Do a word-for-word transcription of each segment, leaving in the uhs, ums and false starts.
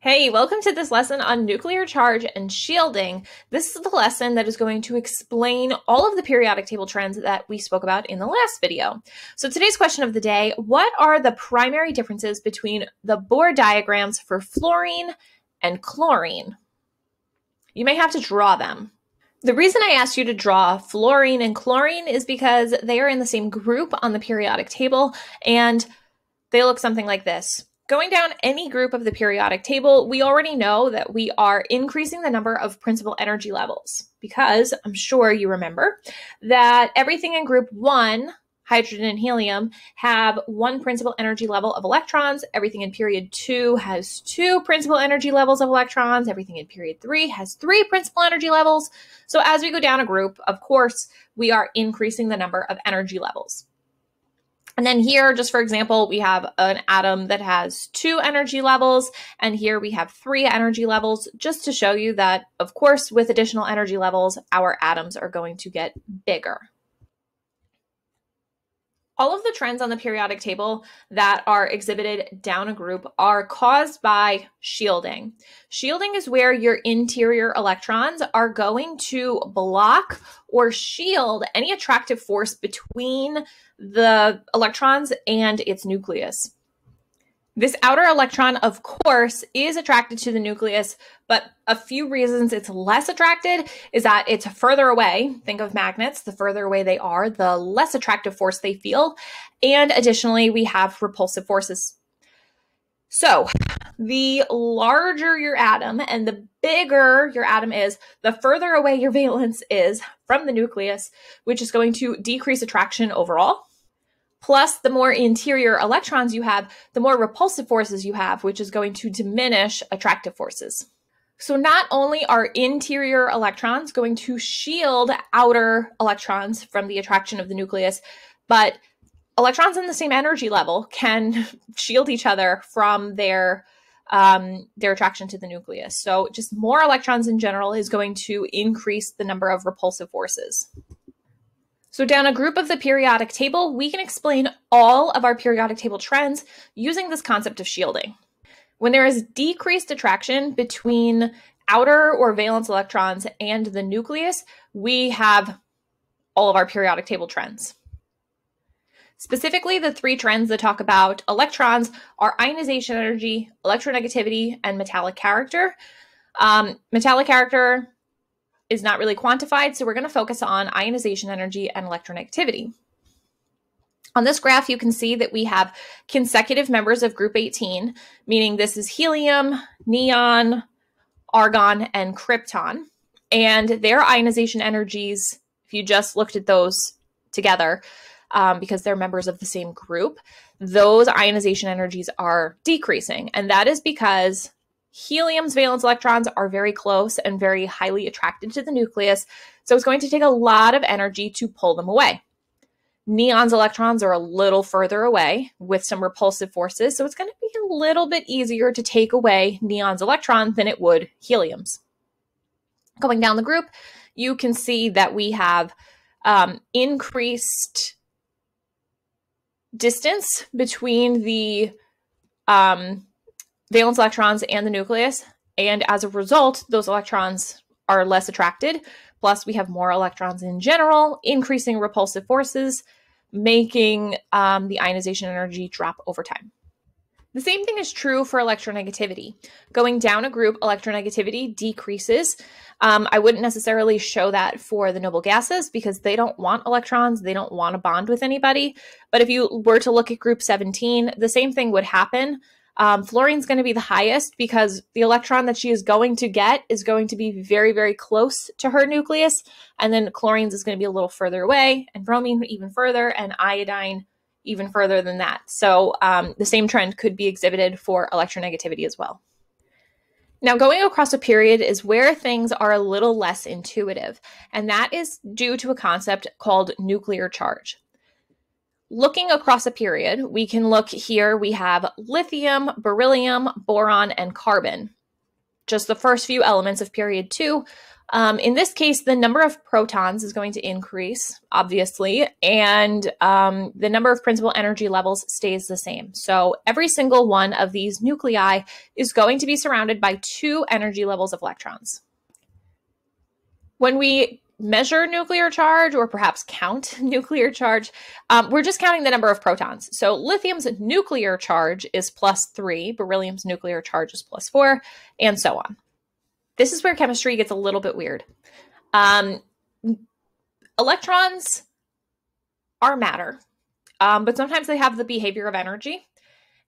Hey, welcome to this lesson on nuclear charge and shielding. This is the lesson that is going to explain all of the periodic table trends that we spoke about in the last video. So today's question of the day, what are the primary differences between the Bohr diagrams for fluorine and chlorine? You may have to draw them. The reason I asked you to draw fluorine and chlorine is because they are in the same group on the periodic table and they look something like this. Going down any group of the periodic table, we already know that we are increasing the number of principal energy levels because I'm sure you remember that everything in group one, hydrogen and helium, have one principal energy level of electrons. Everything in period two has two principal energy levels of electrons. Everything in period three has three principal energy levels. So as we go down a group, of course, we are increasing the number of energy levels. And then here, just for example, we have an atom that has two energy levels, and here we have three energy levels, just to show you that, of course, with additional energy levels, our atoms are going to get bigger. All of the trends on the periodic table that are exhibited down a group are caused by shielding. Shielding is where your interior electrons are going to block or shield any attractive force between the electrons and its nucleus. This outer electron, of course, is attracted to the nucleus, but a few reasons it's less attracted is that it's further away. Think of magnets. The further away they are, the less attractive force they feel. And additionally, we have repulsive forces. So the larger your atom and the bigger your atom is, the further away your valence is from the nucleus, which is going to decrease attraction overall. Plus, the more interior electrons you have, the more repulsive forces you have, which is going to diminish attractive forces. So not only are interior electrons going to shield outer electrons from the attraction of the nucleus, but electrons in the same energy level can shield each other from their, um, their attraction to the nucleus. So just more electrons in general is going to increase the number of repulsive forces. So down a group of the periodic table, we can explain all of our periodic table trends using this concept of shielding. When there is decreased attraction between outer or valence electrons and the nucleus, we have all of our periodic table trends. Specifically, the three trends that talk about electrons are ionization energy, electronegativity, and metallic character. Um, metallic character is not really quantified, so we're going to focus on ionization energy and electronegativity. On this graph, you can see that we have consecutive members of group eighteen, meaning this is helium, neon, argon, and krypton. And their ionization energies, if you just looked at those together, um, because they're members of the same group, those ionization energies are decreasing. And that is because helium's valence electrons are very close and very highly attracted to the nucleus, so it's going to take a lot of energy to pull them away. Neon's electrons are a little further away with some repulsive forces, so it's going to be a little bit easier to take away neon's electron than it would helium's. Going down the group, you can see that we have um, increased distance between the um, valence electrons and the nucleus, and as a result, those electrons are less attracted. Plus, we have more electrons in general, increasing repulsive forces, making um, the ionization energy drop over time. The same thing is true for electronegativity. Going down a group, electronegativity decreases. Um, I wouldn't necessarily show that for the noble gases because they don't want electrons. They don't want to bond with anybody. But if you were to look at group seventeen, the same thing would happen. Um, fluorine's going to be the highest because the electron that she is going to get is going to be very, very close to her nucleus. And then chlorine's is going to be a little further away, and bromine even further, and iodine even further than that. So um, the same trend could be exhibited for electronegativity as well. Now, going across a period is where things are a little less intuitive, and that is due to a concept called nuclear charge. Looking across a period, we can look here, we have lithium, beryllium, boron, and carbon. just the first few elements of period two. Um, in this case, the number of protons is going to increase, obviously, and um, the number of principal energy levels stays the same. So every single one of these nuclei is going to be surrounded by two energy levels of electrons. When we measure nuclear charge, or perhaps count nuclear charge, um, we're just counting the number of protons. So lithium's nuclear charge is plus three, beryllium's nuclear charge is plus four, and so on. This is where chemistry gets a little bit weird. Um, electrons are matter, um, but sometimes they have the behavior of energy.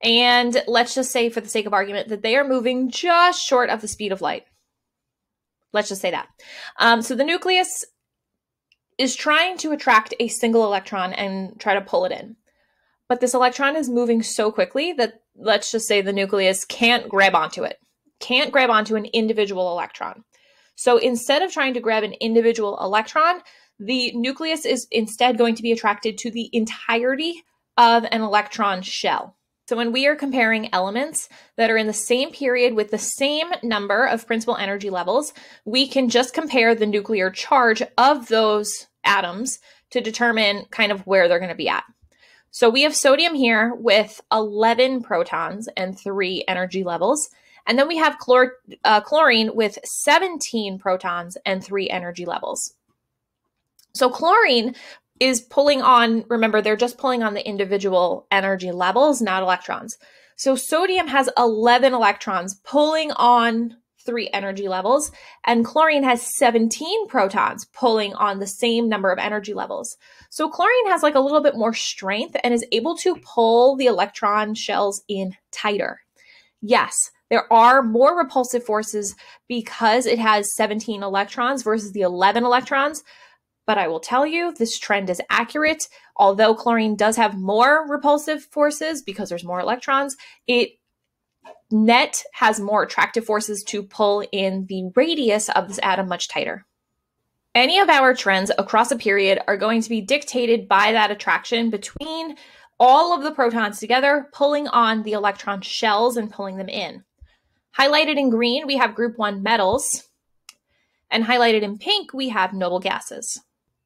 And let's just say, for the sake of argument, that they are moving just short of the speed of light. Let's just say that. Um, so the nucleus is trying to attract a single electron and try to pull it in. But this electron is moving so quickly that, let's just say, the nucleus can't grab onto it. Can't grab onto an individual electron. So instead of trying to grab an individual electron, the nucleus is instead going to be attracted to the entirety of an electron shell. So when we are comparing elements that are in the same period with the same number of principal energy levels, we can just compare the nuclear charge of those atoms to determine kind of where they're going to be at. So we have sodium here with eleven protons and three energy levels. And then we have chlor uh, chlorine with seventeen protons and three energy levels. So chlorine is pulling on, remember, they're just pulling on the individual energy levels, not electrons. So sodium has eleven electrons pulling on three energy levels, and chlorine has seventeen protons pulling on the same number of energy levels. So chlorine has like a little bit more strength and is able to pull the electron shells in tighter. Yes. There are more repulsive forces because it has seventeen electrons versus the eleven electrons. But I will tell you, this trend is accurate. Although chlorine does have more repulsive forces because there's more electrons, it net has more attractive forces to pull in the radius of this atom much tighter. Any of our trends across a period are going to be dictated by that attraction between all of the protons together, pulling on the electron shells and pulling them in. Highlighted in green, we have group one metals, and highlighted in pink, we have noble gases.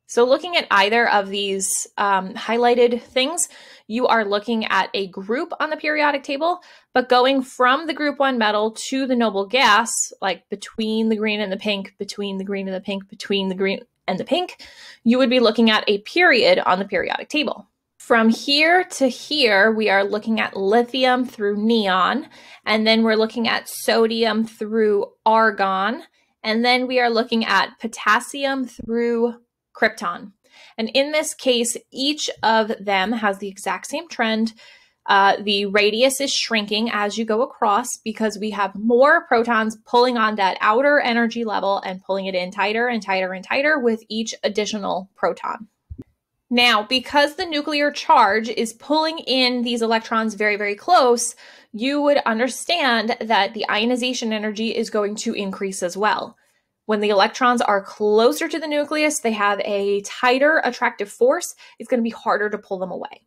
So looking at either of these um, highlighted things, you are looking at a group on the periodic table, but going from the group one metal to the noble gas, like between the green and the pink, between the green and the pink, between the green and the pink, you would be looking at a period on the periodic table. From here to here, we are looking at lithium through neon, and then we're looking at sodium through argon, and then we are looking at potassium through krypton. And in this case, each of them has the exact same trend. Uh, the radius is shrinking as you go across because we have more protons pulling on that outer energy level and pulling it in tighter and tighter and tighter with each additional proton. Now, because the nuclear charge is pulling in these electrons very, very close, you would understand that the ionization energy is going to increase as well. When the electrons are closer to the nucleus, they have a tighter attractive force. It's going to be harder to pull them away.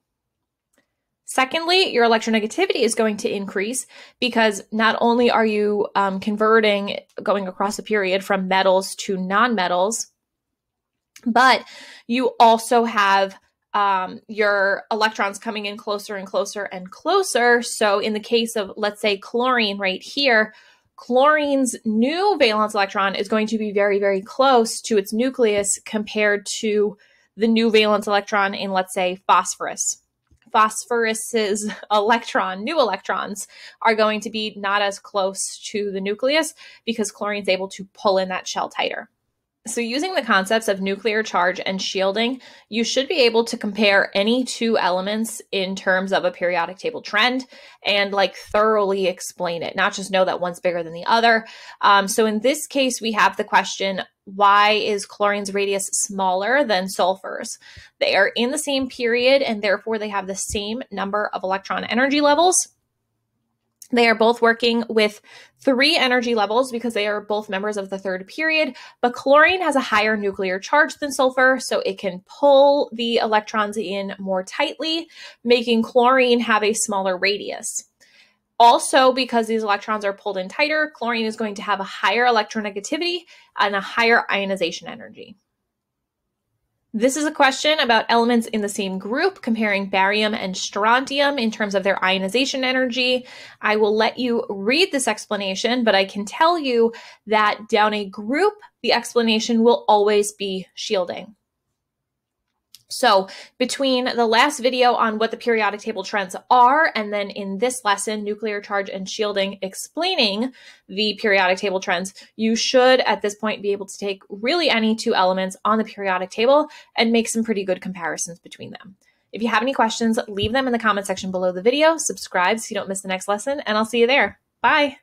Secondly, your electronegativity is going to increase because not only are you um, converting, going across a period from metals to nonmetals, but you also have um, your electrons coming in closer and closer and closer. So in the case of, let's say, chlorine right here, chlorine's new valence electron is going to be very, very close to its nucleus compared to the new valence electron in, let's say, phosphorus. Phosphorus's electron, new electrons, are going to be not as close to the nucleus because chlorine's able to pull in that shell tighter. So using the concepts of nuclear charge and shielding, you should be able to compare any two elements in terms of a periodic table trend and like thoroughly explain it, not just know that one's bigger than the other. Um, so in this case, we have the question, why is chlorine's radius smaller than sulfur's? They are in the same period and therefore they have the same number of electron energy levels. They are both working with three energy levels because they are both members of the third period, but chlorine has a higher nuclear charge than sulfur, so it can pull the electrons in more tightly, making chlorine have a smaller radius. Also, because these electrons are pulled in tighter, chlorine is going to have a higher electronegativity and a higher ionization energy. This is a question about elements in the same group, comparing barium and strontium in terms of their ionization energy. I will let you read this explanation, but I can tell you that down a group, the explanation will always be shielding. So between the last video on what the periodic table trends are, and then in this lesson, nuclear charge and shielding, explaining the periodic table trends, you should at this point be able to take really any two elements on the periodic table and make some pretty good comparisons between them. If you have any questions, leave them in the comment section below the video, subscribe so you don't miss the next lesson, and I'll see you there. Bye.